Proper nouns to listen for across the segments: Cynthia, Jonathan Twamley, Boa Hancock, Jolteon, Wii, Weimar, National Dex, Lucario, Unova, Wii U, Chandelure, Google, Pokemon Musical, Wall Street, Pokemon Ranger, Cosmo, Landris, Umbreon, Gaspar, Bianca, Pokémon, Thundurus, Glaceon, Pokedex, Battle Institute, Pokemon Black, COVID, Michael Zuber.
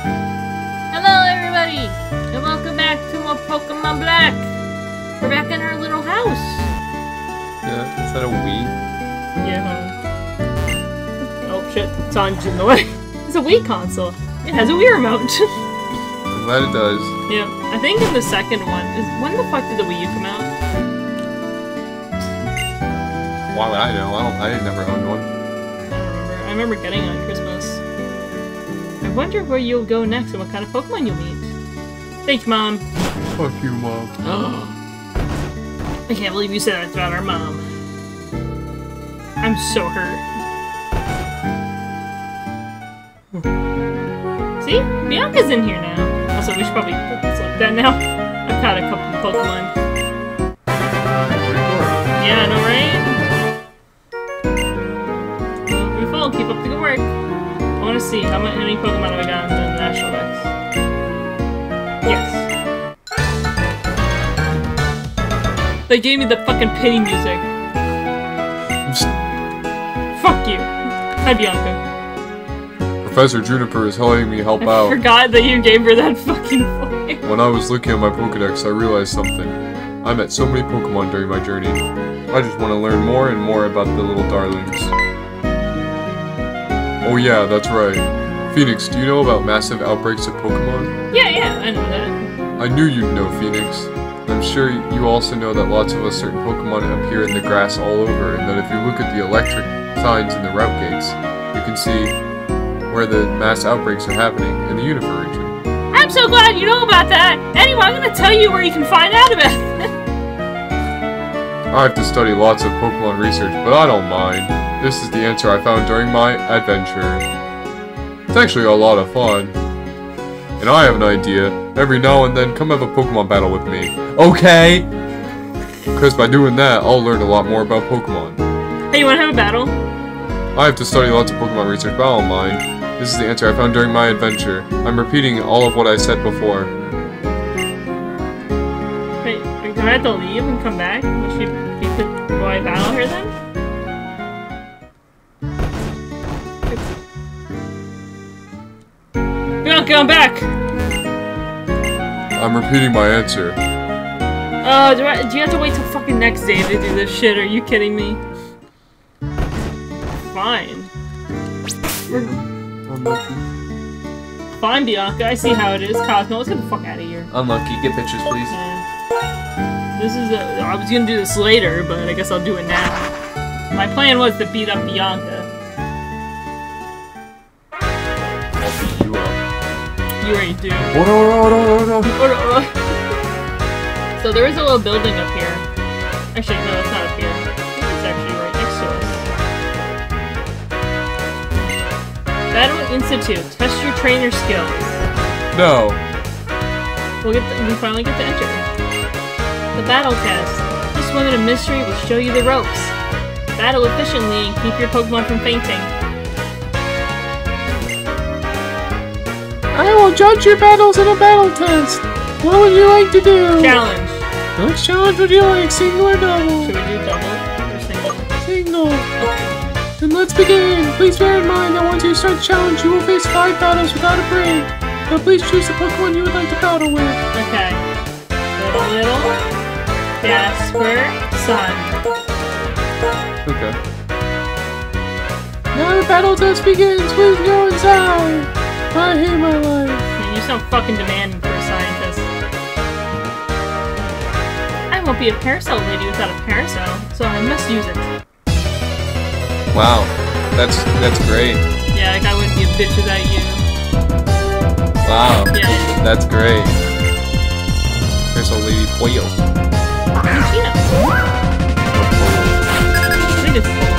Hello, everybody, and welcome back to more Pokemon Black. We're back in our little house. Yeah, is that a Wii? Yeah. Oh shit, it's on in the way. It's a Wii console. It has a Wii remote. I'm glad it does. Yeah, I think in the second one is when the fuck did the Wii U come out? Well, I know. I never owned one. I remember getting it on Christmas. I wonder where you'll go next and what kind of Pokemon you'll meet. Thanks, Mom. Fuck you, Mom. I can't believe you said that about our mom. I'm so hurt. See? Bianca's in here now. Also, we should probably put this like that now. I've caught a couple of Pokemon. Yeah, I know, right? Well, we fall. Keep up the good work. I want to see how many Pokemon have I gotten in the National Dex. Yes. They gave me the fucking pity music. Fuck you. Hi, Bianca. Professor Juniper is helping me help out. I forgot that you gave her that fucking voice. When I was looking at my Pokedex, I realized something. I met so many Pokemon during my journey. I just want to learn more and more about the little darlings. Oh yeah, that's right. Phoenix, do you know about massive outbreaks of Pokemon? Yeah, I know that. I knew you'd know, Phoenix. I'm sure you also know that lots of a certain Pokemon appear in the grass all over, and that if you look at the electric signs in the route gates, you can see where the mass outbreaks are happening in the Unova region. I'm so glad you know about that! Anyway, I'm gonna tell you where you can find out about it! I have to study lots of Pokemon research, but I don't mind. This is the answer I found during my adventure. It's actually a lot of fun. And I have an idea. Every now and then, come have a Pokemon battle with me. Okay! Because by doing that, I'll learn a lot more about Pokemon. Hey, you want to have a battle? I have to study lots of Pokemon research, but I don't mind. This is the answer I found during my adventure. I'm repeating all of what I said before. Wait, do I have to leave and come back? Will I battle her then? I'm back! I'm repeating my answer. Do you have to wait till fucking next day to do this shit? Are you kidding me? Fine. Fine, Bianca. I see how it is. Cosmo, let's get the fuck out of here. Unlucky. Get pictures, please. Yeah. This is I was gonna do this later, but I guess I'll do it now. My plan was to beat up Bianca. You already do. So there is a little building up here. Actually, no, it's not up here. It's actually right next to us. Battle Institute. Test your trainer skills. No. We finally get to enter. The battle test. This woman of mystery will show you the ropes. Battle efficiently and keep your Pokemon from fainting. I will judge your battles in a battle test. What would you like to do? Challenge. Which challenge would you like, single or double? Should we do double or single? Single. Okay. Then let's begin. Please bear in mind that once you start the challenge, you will face 5 battles without a break. Now please choose the Pokemon you would like to battle with. Okay. Little Gaspar Sun. Okay. Now the battle test begins. Please go inside. I hate my life. Man, you sound fucking demanding for a scientist. I won't be a parasol lady without a parasol, so I must use it. Wow, that's great. Yeah, like I wouldn't be a bitch without you. Wow, yeah. That's great. Parasol lady pollo. I think it's pollo.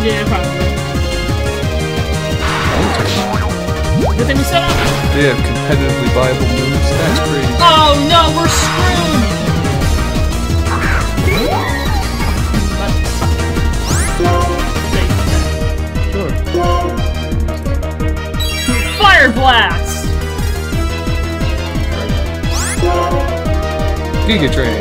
Yeah, probably. Good thing we set up. They have competitively viable moves. That's crazy. Oh no, we're screwed. Sure. Fire blast. Giga train.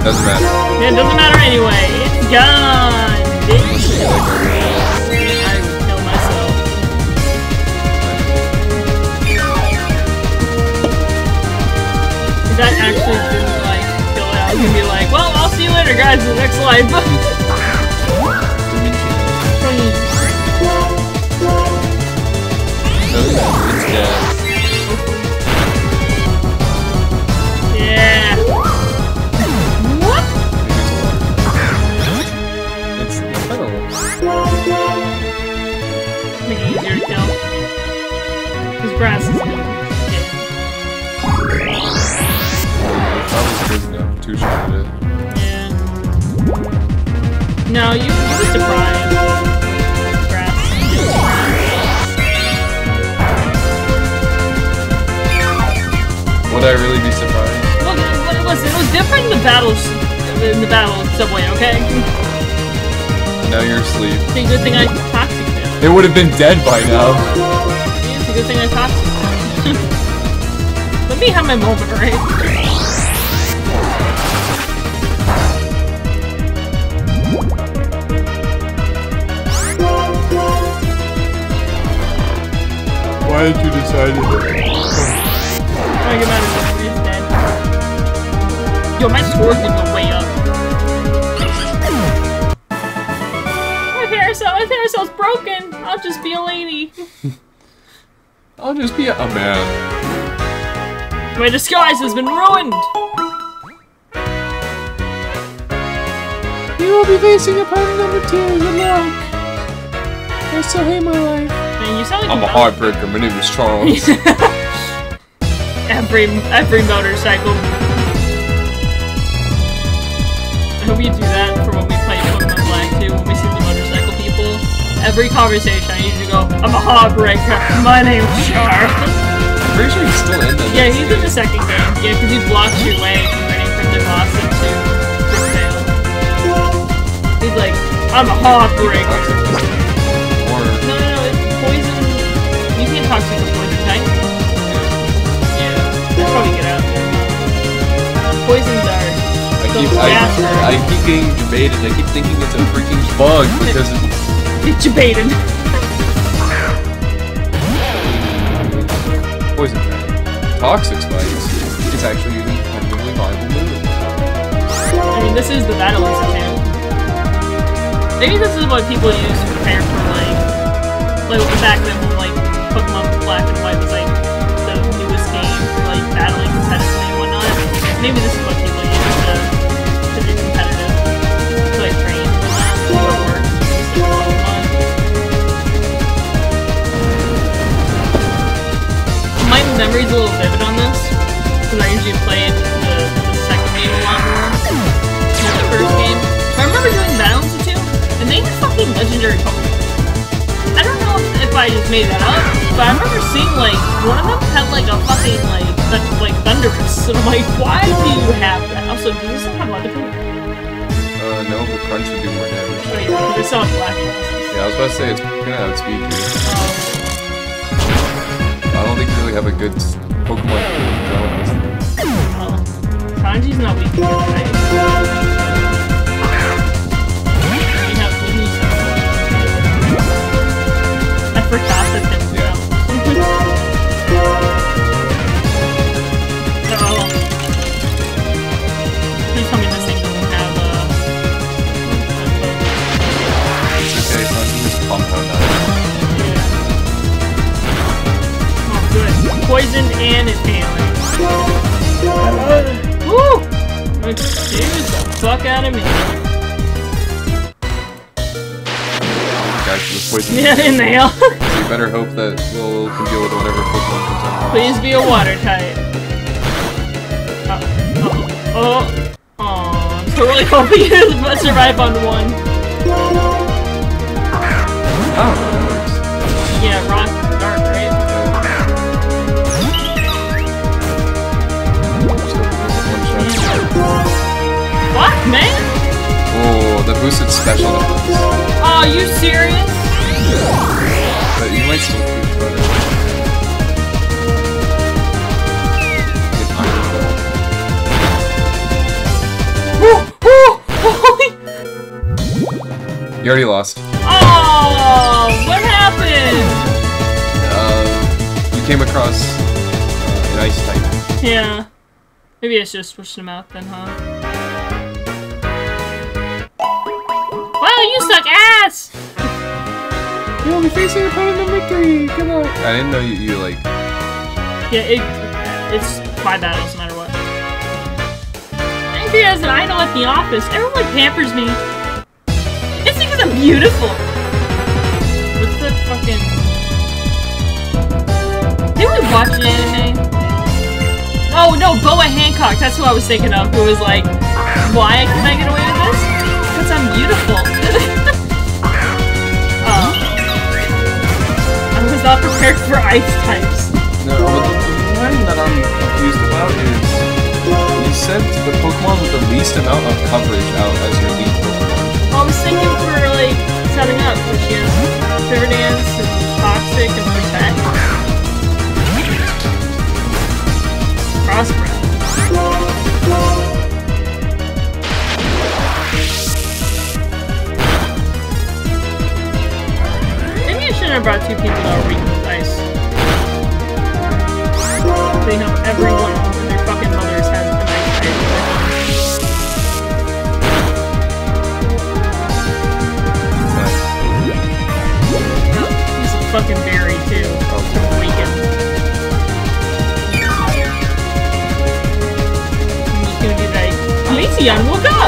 Doesn't matter. Yeah, it doesn't matter anyway. It's gone, bitch. I would kill myself. That actually didn't like go out and be like, well, I'll see you later, guys, in the next life. Yeah. What? It's metal. Make it easier to kill. His grass is metal. Yeah. Too short of it. Yeah. No, you were surprised. Would I really be surprised? Well, listen, it was different in the battles, in the battle subway, okay? Now you're asleep. It's a good thing I toxic him. It would have been dead by now. It's a good thing I toxic him. Let me have my moment, right? Why did you decide to... Yo, my score did go way up. My paracel's broken. I'll just be a lady. I'll just be a man. My disguise has been ruined. You will be facing a party number 2. Good luck. I still hate my life. Man, you sound like I'm a heartbreaker. My name is Charles. Every motorcycle. I hope you do that for when we play Pokemon Black too, when we see the motorcycle people. Every conversation I usually go, I'm a heartbreaker, my name's Charles. I'm pretty sure he's still in that. Yeah, he's in the second game. Yeah, because he blocks your way from running from the boss into the tail. He's like, I'm a heartbreaker. No, it's poison. You can't talk to the poison type. Probably get out there. Poisons are I keep getting debated. I keep thinking it's a freaking bug because it's debated. Poison plant. Toxic spikes. It's actually using incredibly viable moves. I mean, this is the Battle Institute. Maybe this is what people use to prepare for like the fact that when, like Pokemon Black and White was like battling competitively and whatnot. Maybe this is what people use to be competitive, to like train or stuff. My memory's a little vivid on this, because I usually played the second game a lot more than the first game. But I remember doing Battle Institute, and they did fucking legendary Pokemon. I don't know if I just made that up, but I remember seeing like one of them had like a fucking like Thundurus, and I'm like, why do you have that? Also, does this have leather? No, but Crunch would do more damage. Oh yeah, it's on black. Yeah, I was about to say it's gonna have speed too. I don't think you really have a good Pokemon for development. Sanji's not weak to right? For gossip and stuff. Yeah. So, please tell me this thing doesn't have a... It's okay, so I can just compound that. Yeah. Oh, good. Poisoned and impaling. Woo! Excuse the fuck out of me. Gosh, this poison. Yeah, inhale. Better hope that we'll can deal with whatever Pokemon comes out. Please be a water type. Oh, I'm totally hoping you must survive on one. Oh, that works. Yeah, rock, dark, right? What, man? Oh, the boosted special defense. Oh, you serious? Yeah. But you might still push better. Woo! You already lost. Oh, what happened? You came across an ice type. Yeah. Maybe I should have switched them out then, huh? Wow, you suck ass! You only face your opponent number 3. Come on. I didn't know you like. Yeah, it's 5 battles, no matter what. I think there's an idol at the office. Everyone pampers me. It's because I'm beautiful. What's the fucking? Did we watch an anime? Oh no, Boa Hancock. That's who I was thinking of. Who was like, why can I get away with this? Because I'm beautiful. I was not prepared for ice types. No, but the one that I'm confused about is you sent the Pokemon with the least amount of coverage out as your lead Pokemon. I was thinking for like setting up, which is Ferdinand and Toxic and like that. Crossbreath. I brought 2 people that were weak with ice. They know everyone and their fucking mothers has an ice type. Oh, he's a fucking berry too. Awaken. He's gonna be like, Glaceon, woke up!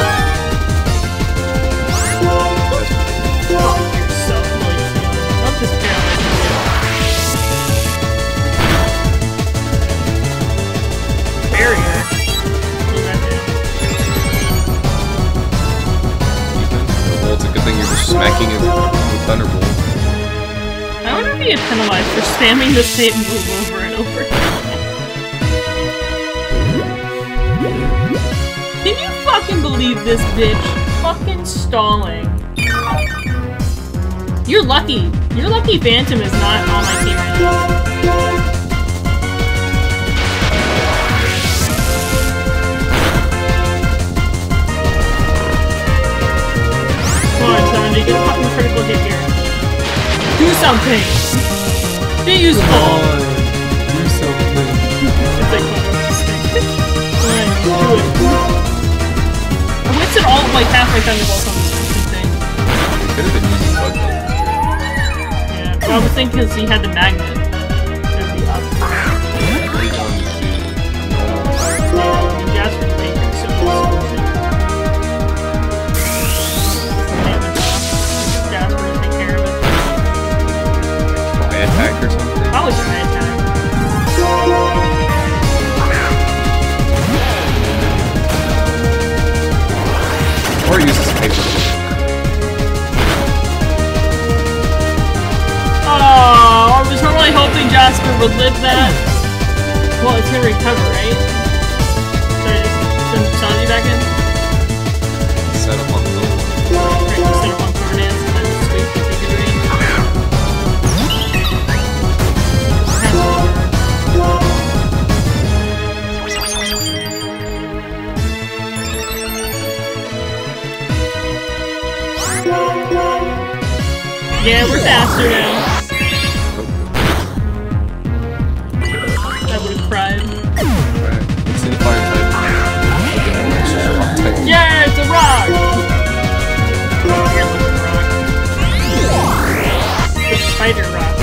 Smacking it with Thunderbolt. I wonder if you get penalized for spamming the same move over and over. Can you fucking believe this bitch? Fucking stalling. You're lucky. Your lucky Phantom is not on my team right now. Come on, son. You get a fucking critical hit here. Do something! Be useful! Do something. It's like do it. I wasted all like halfway Thunderbolts on this fucking thing. It could have been using Bug Bolt. Yeah, but I was thinking because he had the magnet. It would be up. And Jasper's taking so much. Attack or something. I was trying to attack. Or use this paper. Oh, I was really hoping Jasper would live that. Well, it's gonna recover, right? Should I just send you back in? Set up on the little one. Right, just set up on cover dance and then sweep if you can do it. Yeah, we're faster now. I would've cried. Alright, let's see the fire type. Yeah, it's a rock! It's a spider rock.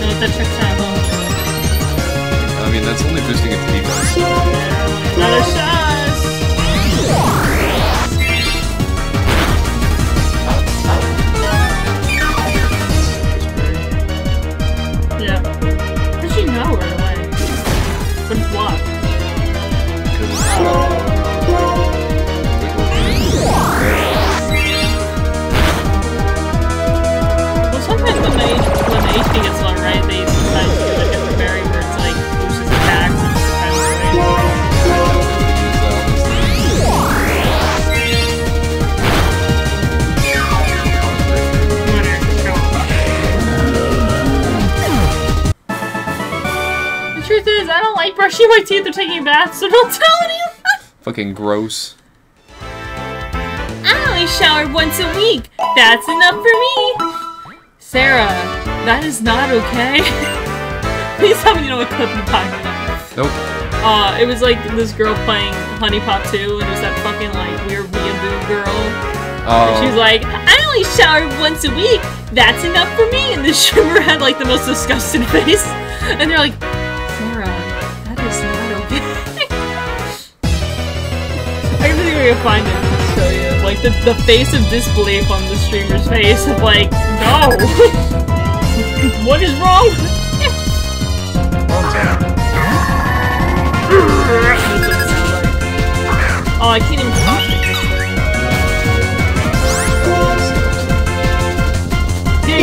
No, that checks out. I mean, that's only boosting its defense. Yeah. Another shot! When the HP gets low, right, they sometimes do a different berry where it's like boosts his attack and it's kind of right. The truth is, I don't like brushing my teeth or taking baths, so don't tell anyone! Fucking gross. I only shower once a week. That's enough for me. Sarah, that is not okay. Please tell me you know what clip you're talking about. Nope. It was like this girl playing Honey Pop 2, and it was that fucking like weird weeaboo girl. Oh. She's like, I only shower once a week. That's enough for me. And the shrimmer had like the most disgusted face. And they're like, Sarah, that is not okay. I don't think we're gonna find it to show you. Like the face of disbelief on the streamer's face of like, no. What is wrong? Oh, I can't even talk.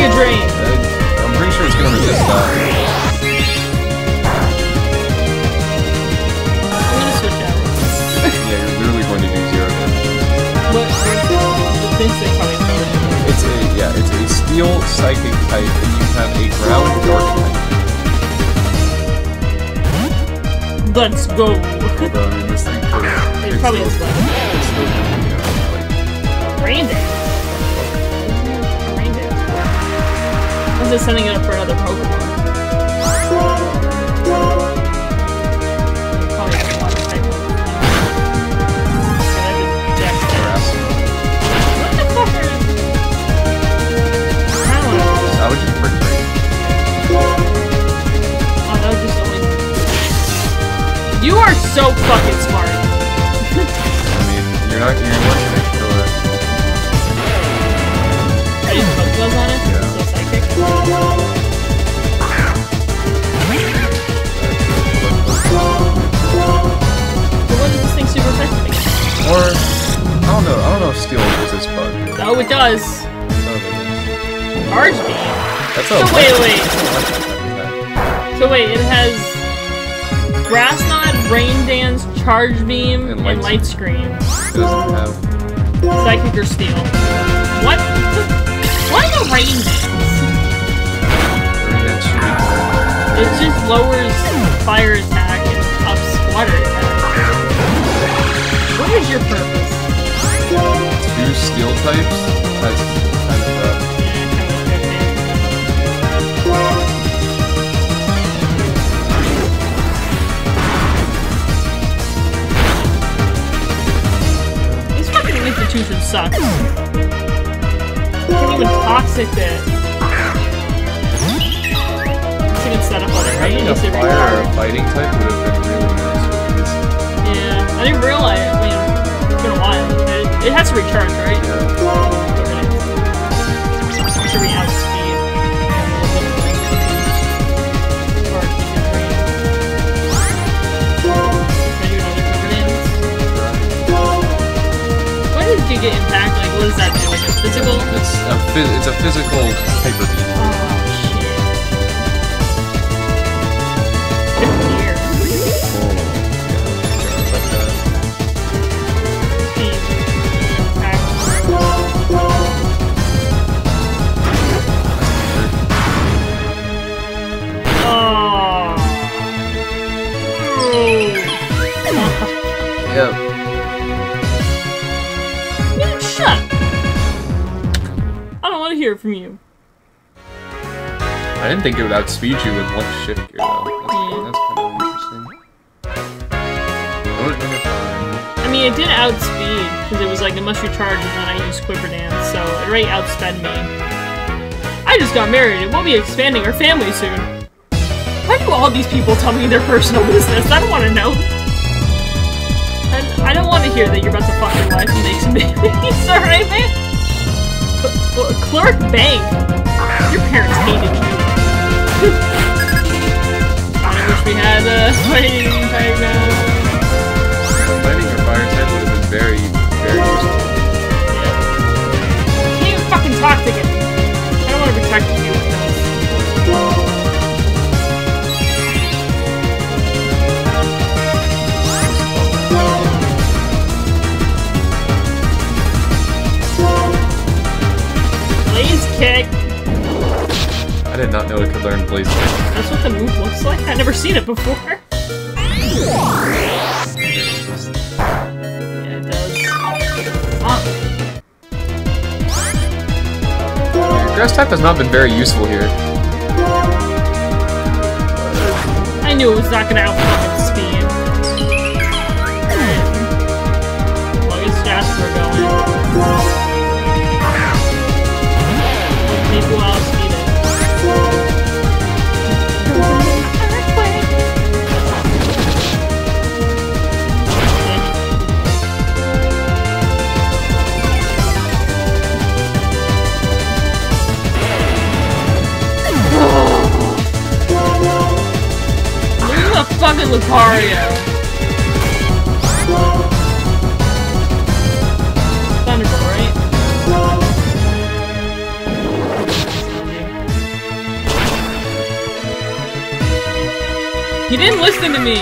Drain. I'm pretty sure it's gonna resist that. I'm gonna switch out. Yeah, you're literally going to do zero damage. What? It's a steel psychic type, and you have a ground dark type. Let's go. Although, I mean, this thing it probably is black. Rain damage. Is sending it up for another Pokemon. Probably have a lot of type What the fuck are that would just break free. Oh, that was just only. You are so fucking smart. I mean, you're working it for it. Are you Pokeballs on it? Yeah. So what does this thing super effective against? Or, I don't know if steel resists bug. Oh, it does. Arge beam? That's so wait. So wait, it has Grass Knot, Rain Dance, Charge Beam, and Light Screen. It doesn't have Psychic or Steel. What? Why the Rain Dance? It just lowers fire attack and ups water attack. What is your purpose? Two steel types? That's kind of a... This fucking institution sucks. I can't even toxic it. Set up on it, right? I think a fire or a fighting type would have been really nice with this. Yeah, I didn't realize. I mean, it's been a while. It has to recharge, right? Yeah. Okay. Should we have speed? Or keep it green. Why did you get impact? Like, what does that do? Is it physical? It's a physical paper beat. Oh. Yep. Man, shut up. I don't want to hear it from you. I didn't think it would outspeed you with one shift here, though. That's kind of interesting. I mean, it did outspeed, because it was like, unless you charge, and then I used Quiver Dance, so it already outsped me. I just got married, and we'll be expanding our family soon. Why do all these people tell me their personal business? I don't want to know. I don't want to hear that you're about to fuck your life and make some babies, alright, man? Clerk Bank! Your parents hated you. I wish we had a fighting type now. Fighting your fire type would have been very, very useful. Yeah. Can't even fucking talk to him. I don't want to protect you with this. Blaze Kick! I did not know it could learn Blaze Kick. That's what the move looks like? I've never seen it before. Grass-type has not been very useful here. I knew it was not going to outperform its speed. Well, I guess that's where we're going. People else need it. Fucking Lucario. Thunderbolt, right? You didn't listen to me.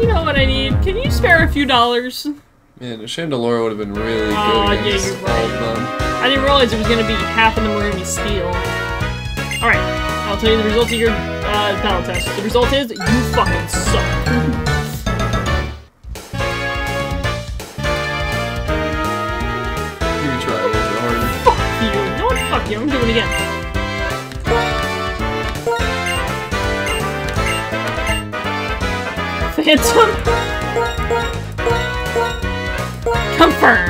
You know what I need? Can you spare a few dollars? Man, Chandelure would have been really good. Yeah, you're right. I didn't realize it was gonna be half of them were gonna be steel. All right. I'll tell you the result of your battle test. The result is, you fucking suck. You try it hard. Fuck you. Don't fuck you. I'm doing it again. Phantom. Confirm.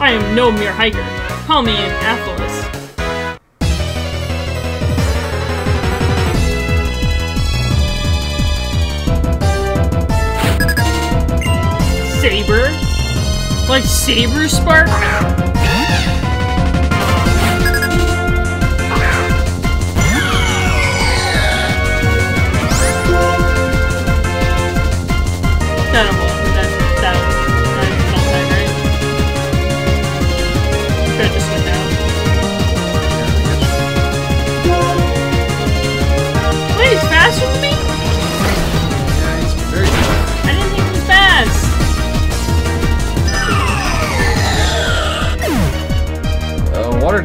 I am no mere hiker. Call me an athlete. Saber? Like Saber Spark?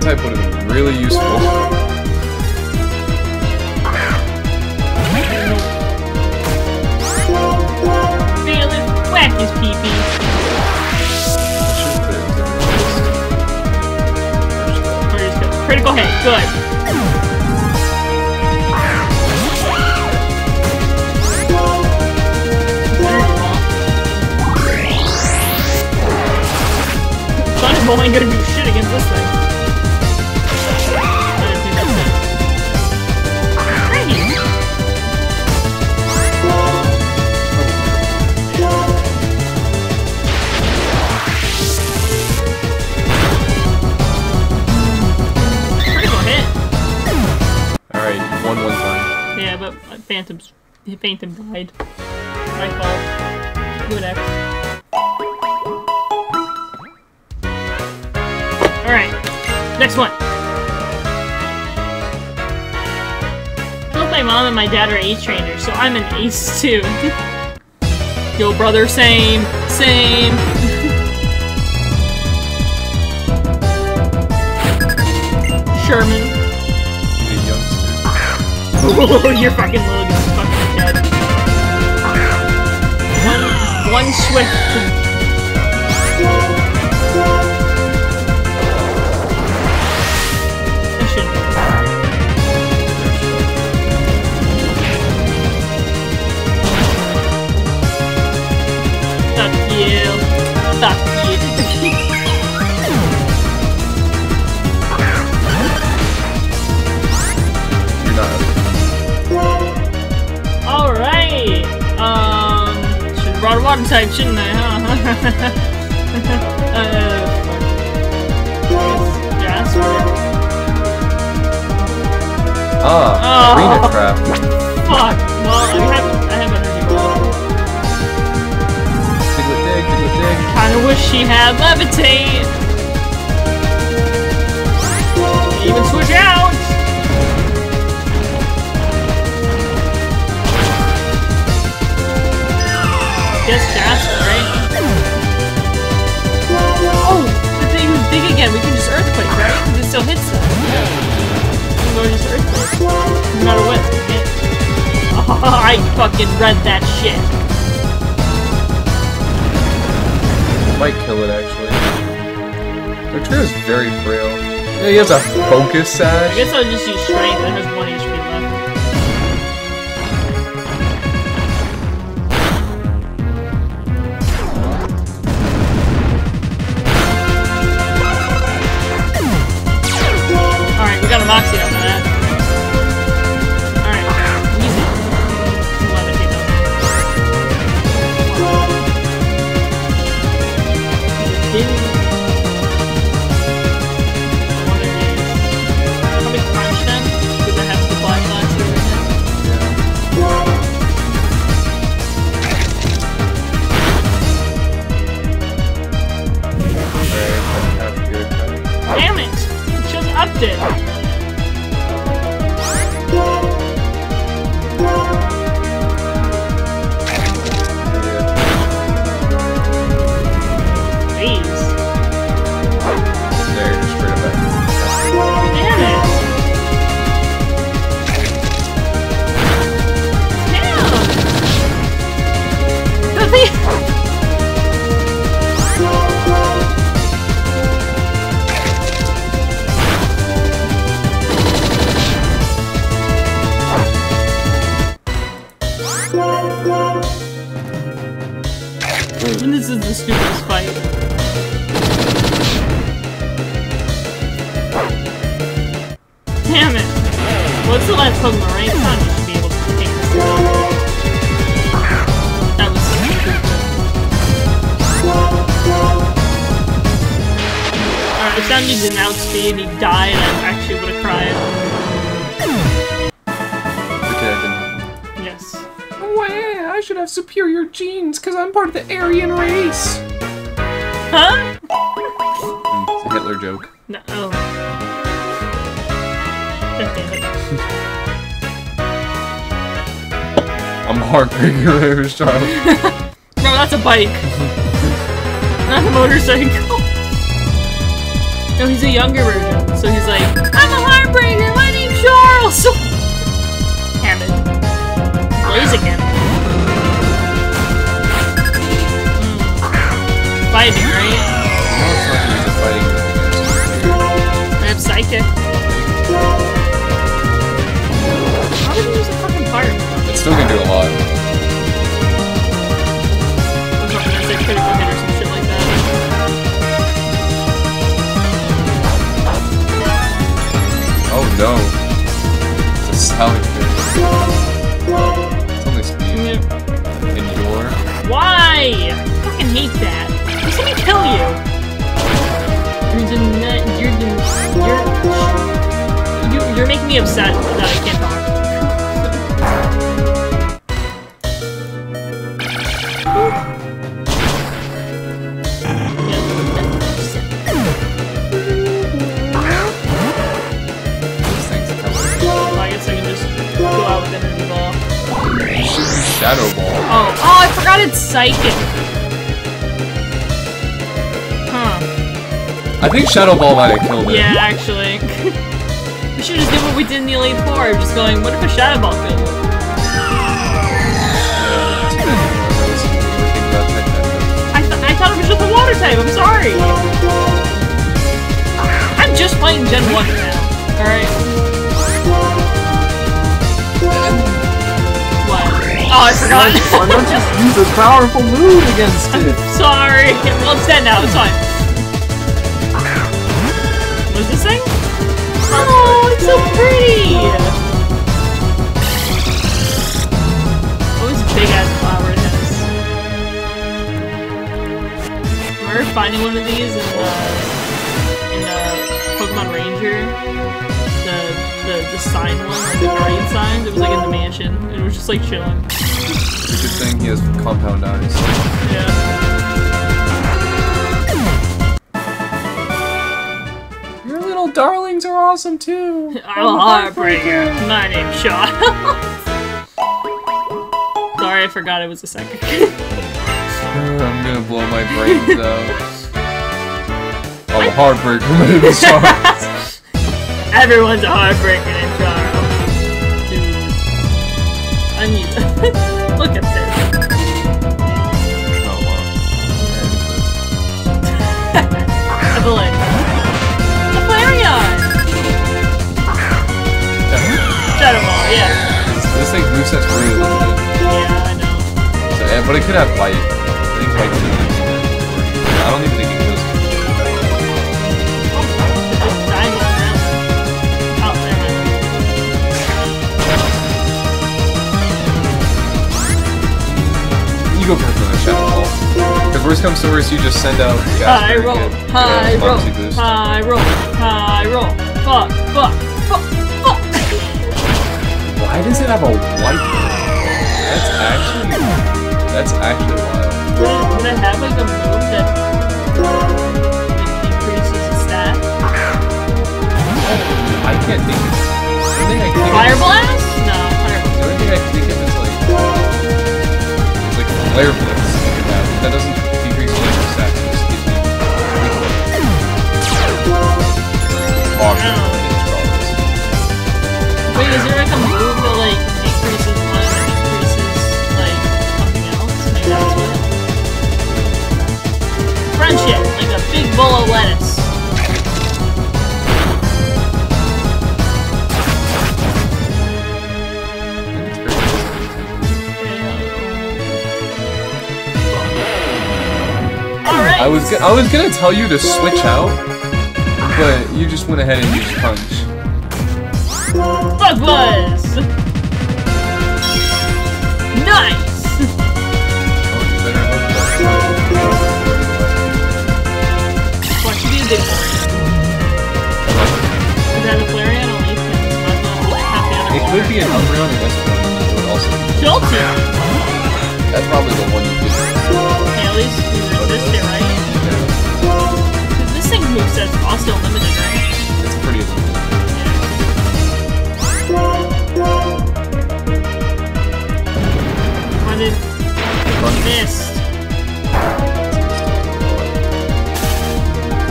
Type would have been really useful. Bailiff, whack his pee-pee. Critical hit, good. Thunderbolt ain't gonna do shit against this thing. Phantom died. My fault. Good X. Alright. Next one. Both my mom and my dad are ace trainers, so I'm an ace too. Yo brother, same. Same. Sherman. Oh, you're fucking little guy. One swift. Fuck you. You're not. All right. Broad water type, shouldn't I, huh? Jasper. Arena crap. Fuck! Well, I have energy ball. Dig. Kinda wish she had levitate! Even switch out! Yes, Jasper, right? Oh! The thing was big again, we can just Earthquake, right? Because it still hits them. Yeah. We'll just Earthquake. No matter what, it's a hit. fucking read that shit. Might kill it, actually. The tree is very frail. Yeah, he has a focus sash. I guess I'll just use strength. That has 1 HP left. Alright, we got a Moxie out of that. No, that's a bike. Not a motorcycle. No, he's a younger version. So he's like, I'm a heartbreaker, my name's Charles! Damn it. Blaze again. Fighting, right? I have Psychic. How did he use a fucking fire? It's still gonna do a lot. Critical hit or some shit like that. Oh no. It's a salad fish. It's only speed. Yeah. Endure. Why? I fucking hate that. Just let me kill you. You're making me upset that I can't talk. Shadow Ball. Oh, oh, I forgot it's Psychic. Huh. I think Shadow Ball might have killed it. Yeah, actually. We should just do what we did in the Elite Four, just going, what if a Shadow Ball killed it? I thought it was just a water type, I'm sorry. I'm just playing Gen 1 now, alright? Oh, I forgot. Why not just use a powerful move against it? I'm sorry. Well, it's dead now. It's fine. What's this thing? Oh, it's so pretty! Oh, this big-ass flower it has. I remember finding one of these in Pokemon Ranger. The sign one, like the guardian signs, it was like in the mansion. It was just like chilling. It's a good thing he has compound eyes. Yeah. Your little darlings are awesome too. I'm a heartbreaker. My name's Shaw. Sorry, I forgot it was a second. I'm gonna blow my brains out. I'm a heartbreaker. My name is Shaw. Everyone's a heartbreaker in Charles. Dude. I need that. Phoenix has free a little bit. Yeah, I know. So, yeah, but it could have Bite. I think Bite could have been. I don't even think it goes. You go for another Shadow Ball. Because worst comes to worst, you just send out Gaspar. High roll. Fuck. Why does it have a white one? That's actually wild. Would it have like a move that increases the stat? I can't think of it. Fire Blast? No, Fire Blast. The only thing I can think of is like... It's like a Flare Blitz. That doesn't decrease the stat. It just gives me... Awesome. Wait, is there like a move that like increases blood or increases like something else? Maybe that's what it is. Friendship! Like a big bowl of lettuce. Alright! I was gonna tell you to switch out, but you just went ahead and used punch. Bug Buzz! Nice! What should you do? Is that a Flareon or Leaf? It could be an Umbreon or Gaspar. Jolteon! That's probably the one you do. Okay, at least you resist it, right? Yeah. Because this thing's moveset's also limited, right? It's pretty limited. What did you miss?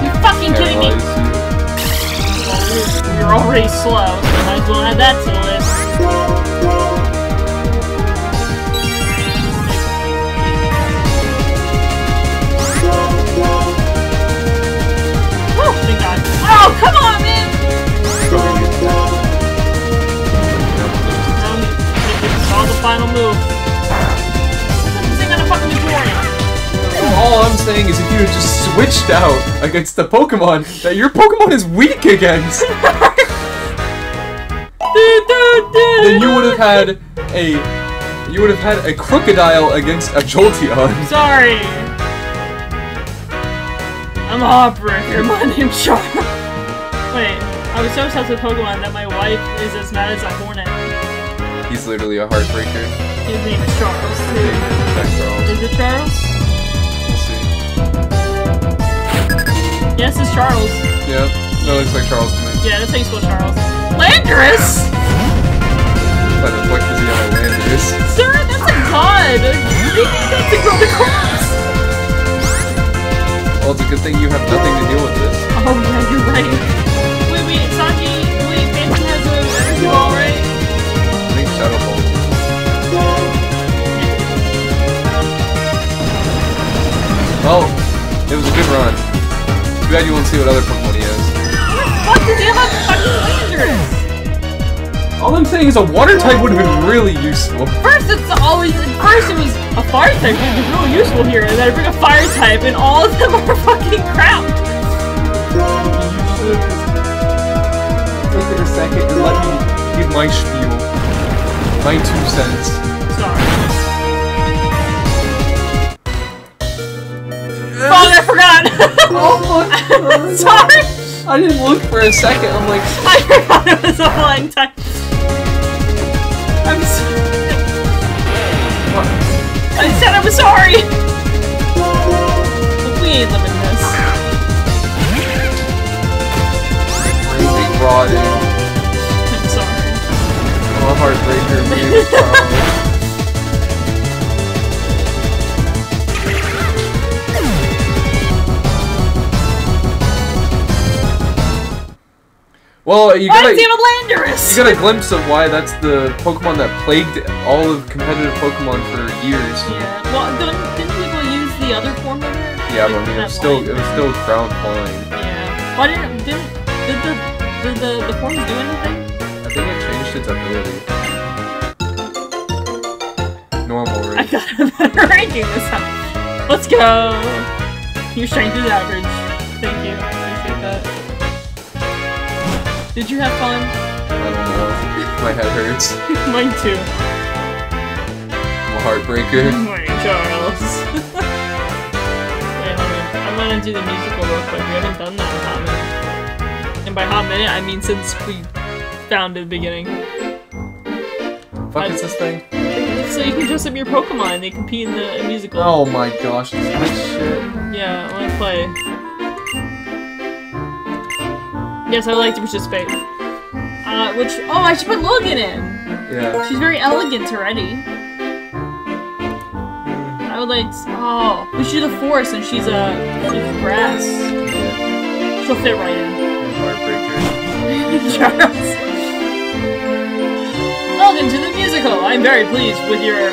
You fucking kidding me? You're already slow, so might as well add that to the list. Oh, thank God. Oh, come on, man! The final move. This ain't gonna fucking be boring. All I'm saying is if you had just switched out against the Pokemon that your Pokemon is weak against, then you would have had a Crocodile against a Jolteon. Sorry. I'm a heartbreaker. My name's Char. Wait, I was so obsessed with Pokemon that my wife is as mad as a hornet. He's literally a heartbreaker. His name is Charles. Charles. Is it Charles? We'll see. Yes, it's Charles. Yeah, that looks like Charles to me. Yeah, that's how you spell Charles. Landris! Why the fuck does he have a Landris? Sir, that's a god! You need that to go to class! Well, it's a good thing you have nothing to deal with this. Oh, yeah, you're right. Wait, Saki, Phantom has a ball, right? Shadow Ball. Well, it was a good run. Too bad you won't see what other Pokemon he has. What the fuck did you have fucking Landris? All I'm saying is a water type would have been really useful. First it was a fire type, which is really useful here, and then I bring a fire type and all of them are fucking crap. You should take it a second and let me give my spiel. My 2 cents. Sorry. Fuck, I forgot! Oh my god. Sorry! I didn't look for a second, I'm like... I forgot it was a flying type. I'm sorry. What? I said I'm sorry! But we ain't living this. Everything brought in. I'm a heartbreaker, maybe. Well, you got a glimpse of why that's the Pokemon that plagued all of competitive Pokemon for years. Yeah. Well, didn't people use the other form of it? Yeah, but I mean, it was still ground flying. Yeah. Why did the form do anything? I think it changed its ability. one already. I got a better ranking this time. Let's go! Your strength is average. Thank you. I appreciate that. Did you have fun? I don't know. My head hurts. Mine too. I'm a heartbreaker. Good morning, Charles. Wait, hold on. I'm gonna do the musical real quick. We haven't done that in a hot minute. And by hot minute, I mean since we found it at the beginning. Fuck is this thing? So you can dress up your Pokemon and they compete in the musical. Oh my gosh, this is shit. Yeah, I wanna play. Yes, I would like to participate. Which- oh, I should put Logan in! Yeah. She's very elegant already. I would like to- oh, we should do the forest and she's a grass. Yeah. She'll fit right in. Heartbreaker. Charles. Welcome to the musical! I'm very pleased with your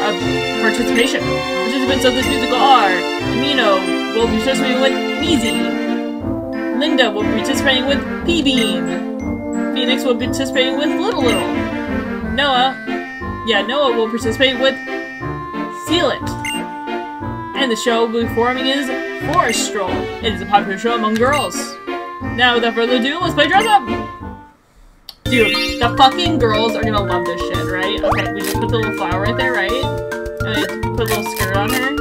participation. Participants of this musical are Amino will be participating with Meezy. Linda will be participating with P-Bean. Phoenix will be participating with Little Little. Noah will participate with Seal It. And the show we'll be forming is Forest Stroll. It is a popular show among girls. Now, without further ado, let's play Dress Up! Dude, the fucking girls are gonna love this shit, right? Okay, we just put the little flower right there, right? And I put a little skirt on her.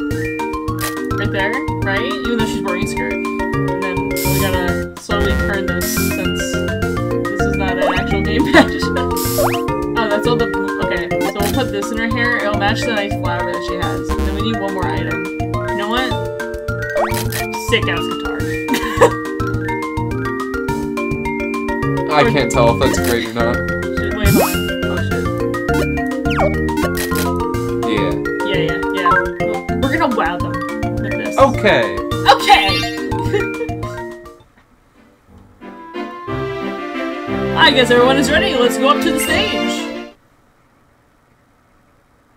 Right there, right? Even though she's wearing a skirt. And then we gotta slowly turn this since this is not an actual game match. Oh, that's all the... Okay, so we'll put this in her hair. It'll match the nice flower that she has. And then we need one more item. You know what? Sick-ass guitar. I can't tell if that's great or not. Should we hold on? Oh shit. Yeah. Yeah. We're gonna wow them with this. Okay. I guess everyone is ready. Let's go up to the stage.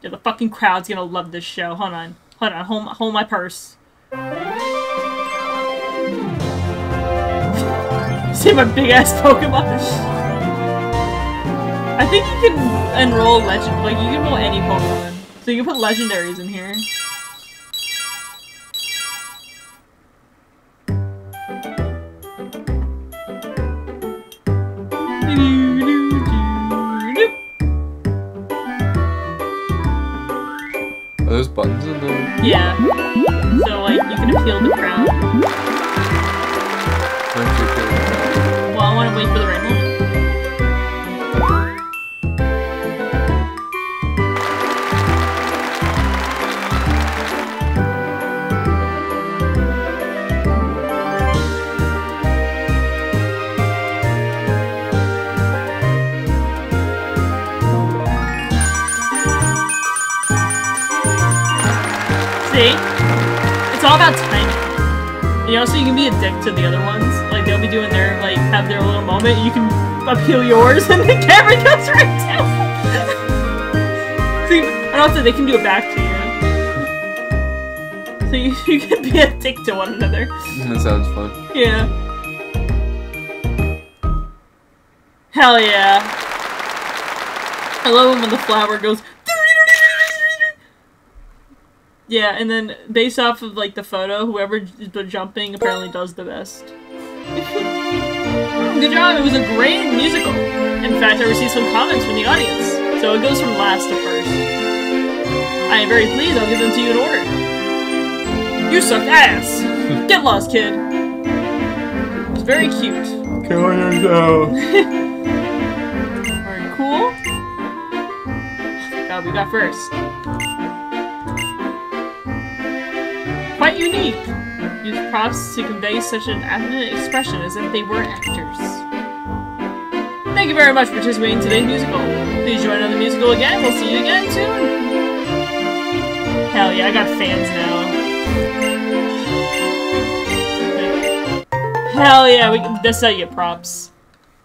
Yeah, the fucking crowd's gonna love this show. Hold on. Hold my purse. See my big ass Pokemon. I think you can enroll legend. Like you can roll any Pokemon, so you can put legendaries in here. Are those buttons in there? Yeah. So like you can appeal the crown. I want to wait for the right moment. See? It's all about timing. You know, so you can be a dick to the other ones. They'll be doing their, like, have their little moment, you can appeal yours, and the camera goes right down! See, and also they can do it back to you. So you can be a dick to one another. That sounds fun. Yeah. Hell yeah. I love when the flower goes... Yeah, and then, based off of, like, the photo, whoever is jumping apparently does the best. Good job, it was a great musical. In fact, I received some comments from the audience. So it goes from last to first. I am very pleased, I'll give them to you in order. You suck ass! Get lost, kid! It was very cute. Kill yourself. Very cool. God, we got first. Quite unique. Use props to convey such an evident expression as if they were actors. Thank you very much for participating in today's musical. Please join on the musical again. We'll see you again soon. Hell yeah, I got fans now. Hell yeah, that's how you get props.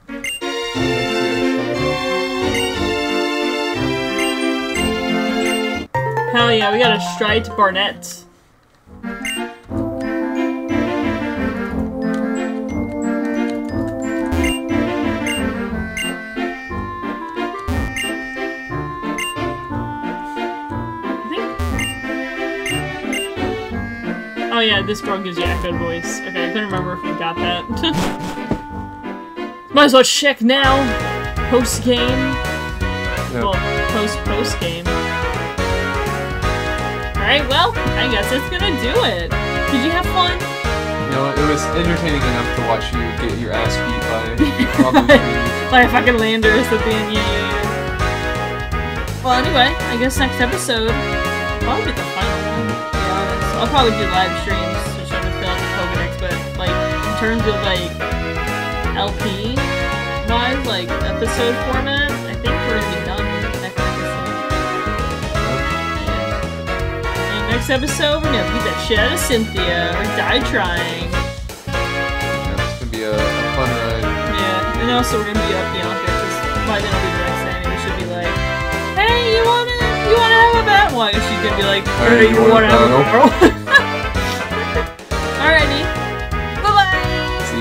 Hell yeah, we got a Striped Barnett. yeah, this girl gives you echo voice. Okay, I couldn't remember if we got that. Might as well check now. Post game. Yep. Well, post game. Alright, well, I guess that's gonna do it. Did you have fun? You know, it was entertaining enough to watch you get your ass beat by probably by a fucking Landris at the end. Yeah. Well, anyway, I guess next episode probably the final one. Yeah, I'll probably do live streams to try to fill out the Pokedex, but like in terms of like LP wise, like episode format, I think we're gonna be done with next episode. Yeah. And next episode, we're gonna beat that shit out of Cynthia or die trying. Yeah, it's gonna be a fun ride. Yeah, and also we're gonna beat up Bianca because by then it'll be the next time. We should be like, hey, you wanna have a battle? Well, I guess she could be like, hey, you wanna have a battle? Alrighty. Bye-bye! See